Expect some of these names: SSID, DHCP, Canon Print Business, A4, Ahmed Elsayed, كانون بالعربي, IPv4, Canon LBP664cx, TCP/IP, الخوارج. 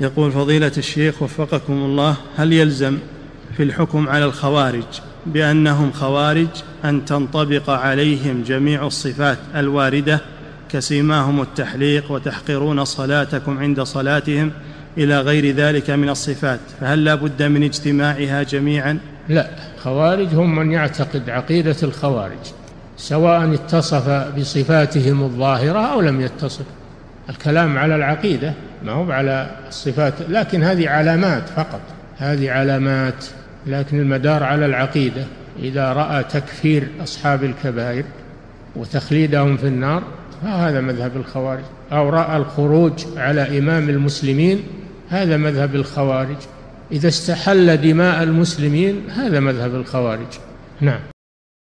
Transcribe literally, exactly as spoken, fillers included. يقول فضيلة الشيخ وفقكم الله، هل يلزم في الحكم على الخوارج بأنهم خوارج أن تنطبق عليهم جميع الصفات الواردة كسيماهم التحليق وتحقرون صلاتكم عند صلاتهم إلى غير ذلك من الصفات، فهل لا بد من اجتماعها جميعا؟ لا، خوارج هم من يعتقد عقيدة الخوارج سواء اتصف بصفاتهم الظاهرة أو لم يتصف. الكلام على العقيدة ما هو على الصفات، لكن هذه علامات فقط، هذه علامات، لكن المدار على العقيدة. إذا رأى تكفير أصحاب الكبائر وتخليدهم في النار هذا مذهب الخوارج، أو رأى الخروج على إمام المسلمين هذا مذهب الخوارج، إذا استحل دماء المسلمين هذا مذهب الخوارج. نعم.